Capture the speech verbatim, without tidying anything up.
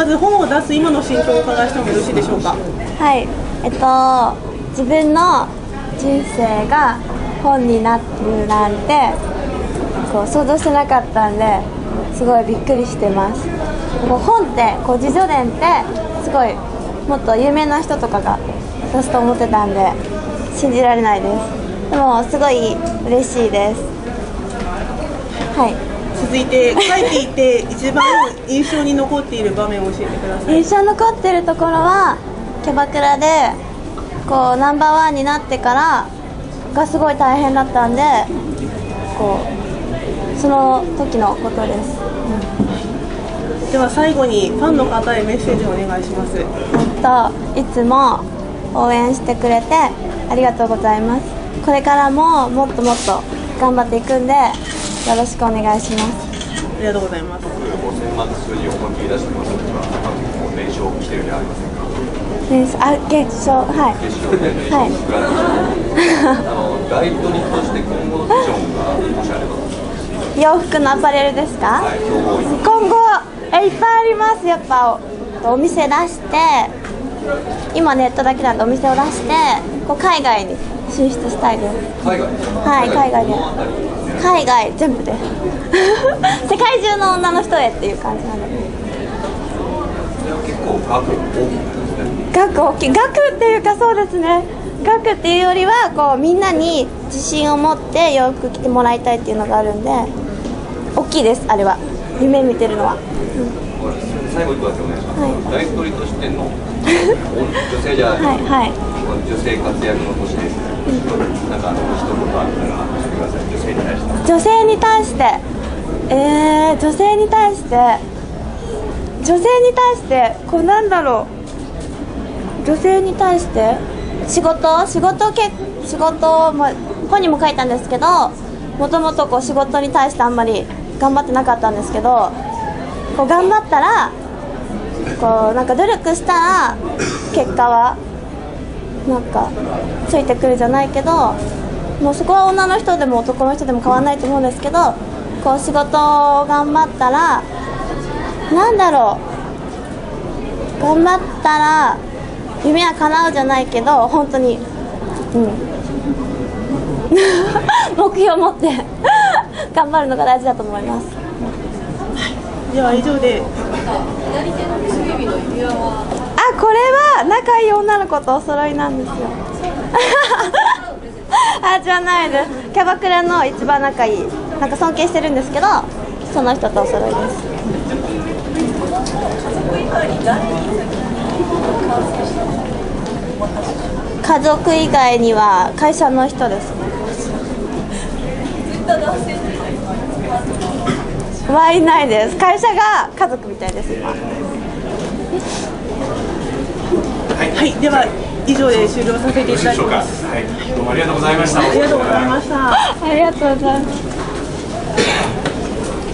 まず本を出す今の心境をお伺いしてもよろしいでしょうか。はい、えっと、自分の人生が本になるなんてこう想像してなかったんですごいびっくりしてます。こう本ってこう自叙伝ってすごいもっと有名な人とかが出すと思ってたんで信じられないです。でもすごい嬉しいです。はい、続いて書いていて一番印象に残っている場面を教えてください。印象に残っているところはキャバクラでこうナンバーワンになってからがすごい大変だったんでこうその時のことです、うん、では最後にファンの方へメッセージをお願いします。えっと、いつも応援してくれてありがとうございます。これからももっともっと頑張っていくんでよろしくお願いします。ありがとうございます。ごせんまんの数字を思い切り出してますが、連勝来てるんじゃありませんか。あ、決勝、はい決勝で連勝くらいのガイドにとして今後のビジョンがもしあれば洋服のアパレルですか、はい、今後えいっぱいあります。やっぱお店出して今ネットだけなんでお店を出してこう海外に進出したいです。海外ですか。はい、海外で海外全部です世界中の女の人へっていう感じなので結構額大きい額っていうかそうですね額っていうよりはこうみんなに自信を持って洋服着てもらいたいっていうのがあるんで大きいです。あれは夢見てるのは、うん、最後いっこだけお願いします、はい、ライフ取りとしての女性じゃない、はい、女性活躍の年です、うん、なんかあの一言あったら女性に対して、えー、女性に対して、女性に対して、こうなんだろう、女性に対して、仕事、仕事け、仕事も、本にも書いたんですけど、もともとこう仕事に対してあんまり頑張ってなかったんですけど、こう頑張ったら、こうなんか努力したら、結果は、なんか、ついてくるじゃないけど、もうそこは女の人でも男の人でも変わらないと思うんですけどこう仕事を頑張ったらなんだろう頑張ったら夢は叶うじゃないけど本当に、うん、目標を持って頑張るのが大事だと思います。では以上で左手の薬指の指輪はあこれは仲いい女の子とお揃いなんですよあじゃないです。キャバクラの一番仲いいなんか尊敬してるんですけどその人とお揃いです。家族以外には会社の人ですねはいないです。会社が家族みたいです今はい、はい、では以上で終了させていただきます。はい、どうもありがとうございました。ありがとうございました。ありがとうございます。